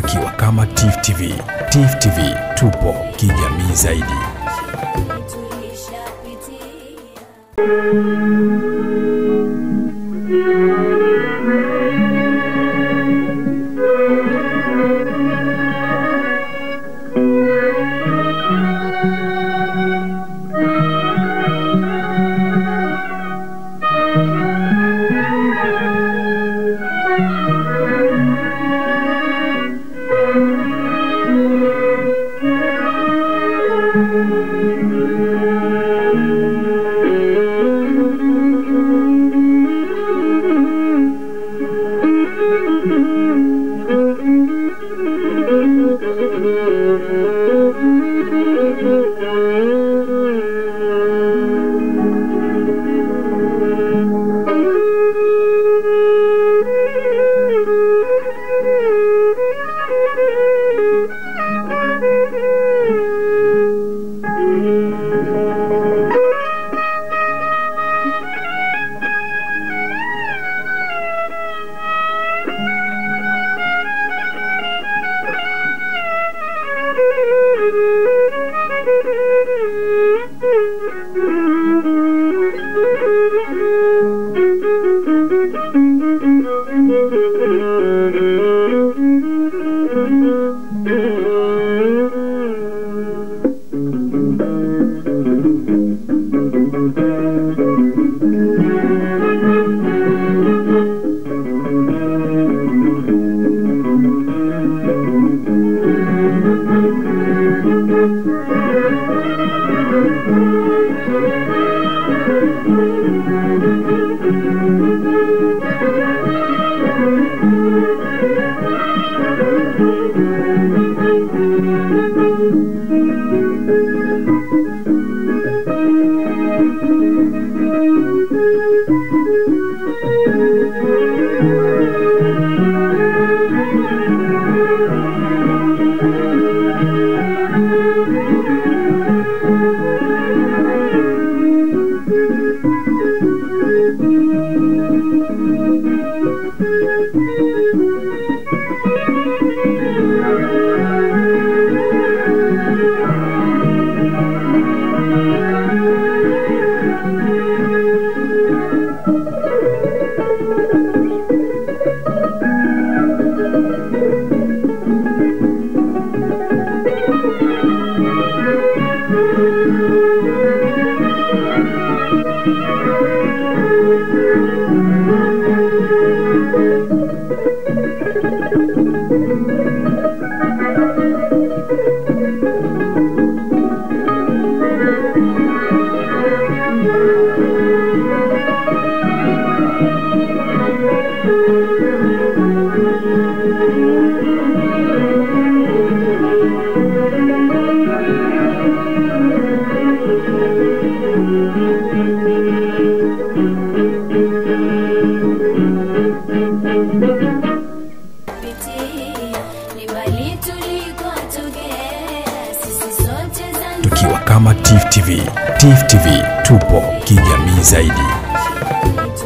Tukiwa kama TIFU TV, TIFU TV tupo kijamii zaidi. Tukiwa kama TIFU TV, TIFU TV tupo kijamii zaidi.